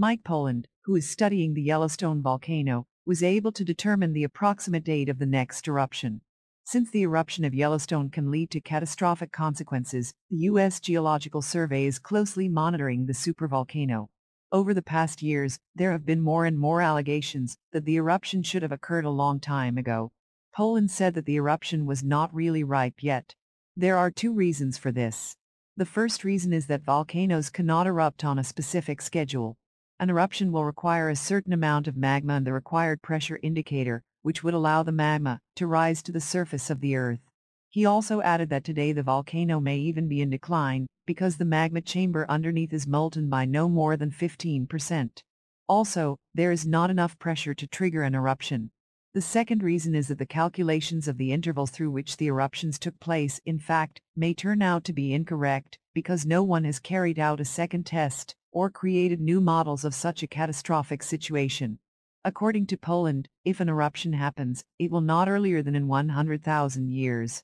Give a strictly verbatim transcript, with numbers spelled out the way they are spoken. Mike Poland, who is studying the Yellowstone volcano, was able to determine the approximate date of the next eruption. Since the eruption of Yellowstone can lead to catastrophic consequences, the U S Geological Survey is closely monitoring the supervolcano. Over the past years, there have been more and more allegations that the eruption should have occurred a long time ago. Poland said that the eruption was not really ripe yet. There are two reasons for this. The first reason is that volcanoes cannot erupt on a specific schedule. An eruption will require a certain amount of magma and the required pressure indicator, which would allow the magma to rise to the surface of the Earth. He also added that today the volcano may even be in decline, because the magma chamber underneath is molten by no more than fifteen percent. Also, there is not enough pressure to trigger an eruption. The second reason is that the calculations of the intervals through which the eruptions took place, in fact, may turn out to be incorrect, because no one has carried out a second test or created new models of such a catastrophic situation. According to Poland, if an eruption happens, it will not earlier than in one hundred thousand years.